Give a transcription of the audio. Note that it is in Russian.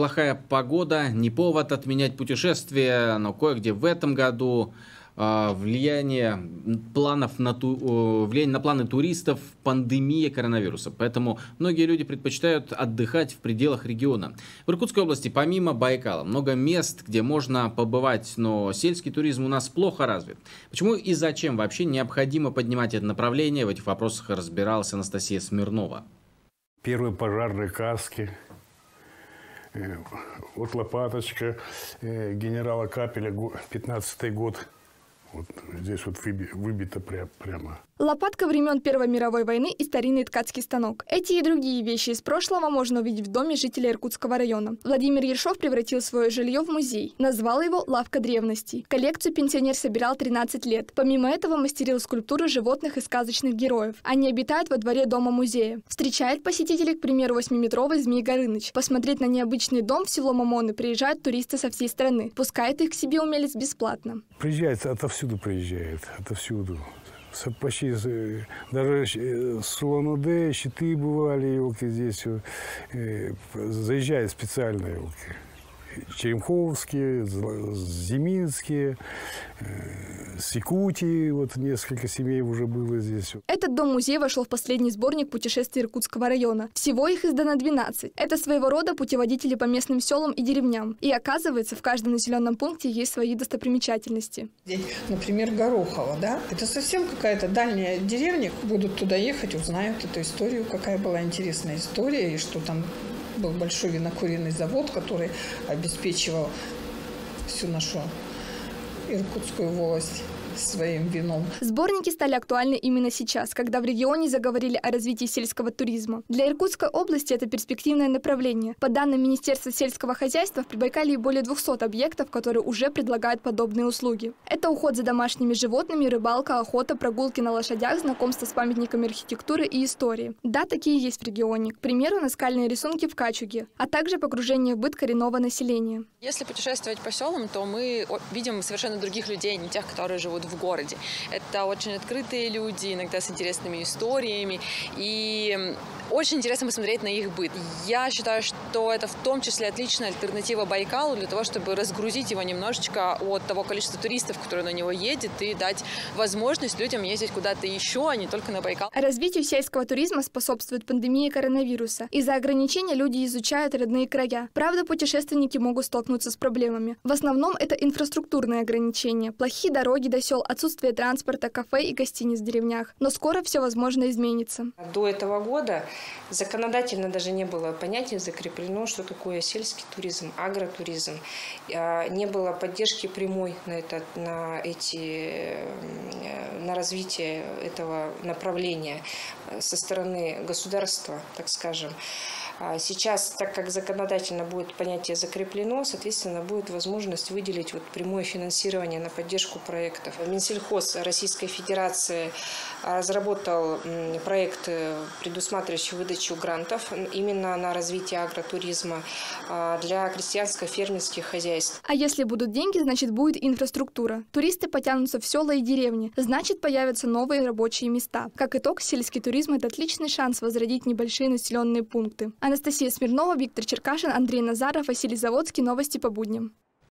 плохая погода не повод отменять путешествие, но кое-где в этом году влияние на планы туристов пандемия коронавируса. Поэтому многие люди предпочитают отдыхать в пределах региона. В Иркутской области помимо Байкала много мест, где можно побывать, но сельский туризм у нас плохо развит. Почему и зачем вообще необходимо поднимать это направление? В этих вопросах разбиралась Анастасия Смирнова. Первые пожарные каски. Вот лопаточка генерала Каппеля, 15-й год. Вот здесь вот выбито прямо. Лопатка времен Первой мировой войны и старинный ткацкий станок. Эти и другие вещи из прошлого можно увидеть в доме жителей Иркутского района. Владимир Ершов превратил свое жилье в музей. Назвал его «Лавка древностей». Коллекцию пенсионер собирал 13 лет. Помимо этого мастерил скульптуры животных и сказочных героев. Они обитают во дворе дома-музея. Встречает посетителей, к примеру, 8-метровый Змей Горыныч. Посмотреть на необычный дом в село Мамоны приезжают туристы со всей страны. Пускает их к себе умелец бесплатно. Приезжает отовсюду. Почти даже с Улан-Удэ, Щиты бывали, елки здесь. Заезжают специально елки. Черемховские, Зиминские, с Якутии, вот несколько семей уже было здесь. Этот дом-музей вошел в последний сборник путешествий Иркутского района. Всего их издано 12. Это своего рода путеводители по местным селам и деревням. И оказывается, в каждом населенном пункте есть свои достопримечательности. Например, Горохово, да? Это совсем какая-то дальняя деревня. Будут туда ехать, узнают эту историю, какая была интересная история и что там... Был большой винокуренный завод, который обеспечивал всю нашу Иркутскую волость своим вином. Сборники стали актуальны именно сейчас, когда в регионе заговорили о развитии сельского туризма. Для Иркутской области это перспективное направление. По данным Министерства сельского хозяйства, в Прибайкалье более 200 объектов, которые уже предлагают подобные услуги. Это уход за домашними животными, рыбалка, охота, прогулки на лошадях, знакомство с памятниками архитектуры и истории. Да, такие есть в регионе. К примеру, наскальные рисунки в Качуге, а также погружение в быт коренного населения. Если путешествовать по селам, то мы видим совершенно других людей, не тех, которые живут в городе. Это очень открытые люди, иногда с интересными историями. И очень интересно посмотреть на их быт. Я считаю, что это в том числе отличная альтернатива Байкалу для того, чтобы разгрузить его немножечко от того количества туристов, которые на него едет, и дать возможность людям ездить куда-то еще, а не только на Байкал. Развитию сельского туризма способствует пандемия коронавируса. Из-за ограничений люди изучают родные края. Правда, путешественники могут столкнуться с проблемами. В основном это инфраструктурные ограничения. Плохие дороги до сел, отсутствие транспорта, кафе и гостиниц в деревнях. Но скоро все возможно изменится. До этого года законодательно даже не было понятия закреплено, что такое сельский туризм, агротуризм. Не было поддержки прямой на развитие этого направления со стороны государства, так скажем. Сейчас, так как законодательно будет понятие закреплено, соответственно, будет возможность выделить вот прямое финансирование на поддержку проектов. Минсельхоз Российской Федерации разработал проект, предусматривающий выдачу грантов именно на развитие агротуризма для крестьянско-фермерских хозяйств. А если будут деньги, значит будет инфраструктура. Туристы потянутся в села и деревни, значит появятся новые рабочие места. Как итог, сельский туризм – это отличный шанс возродить небольшие населенные пункты. Анастасия Смирнова, Виктор Черкашин, Андрей Назаров, Василий Заводский. Новости по будням.